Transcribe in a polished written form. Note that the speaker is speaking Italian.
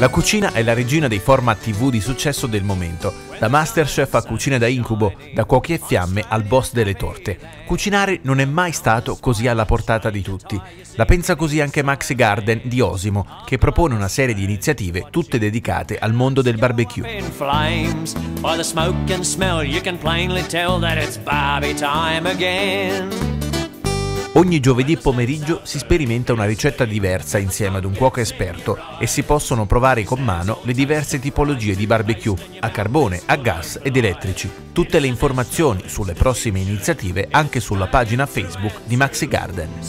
La cucina è la regina dei format TV di successo del momento, da Masterchef a Cucine da Incubo, da Cuochi e Fiamme al boss delle torte. Cucinare non è mai stato così alla portata di tutti. La pensa così anche Maxi Garden di Osimo, che propone una serie di iniziative tutte dedicate al mondo del barbecue. Ogni giovedì pomeriggio si sperimenta una ricetta diversa insieme ad un cuoco esperto e si possono provare con mano le diverse tipologie di barbecue, a carbone, a gas ed elettrici. Tutte le informazioni sulle prossime iniziative anche sulla pagina Facebook di Maxi Garden.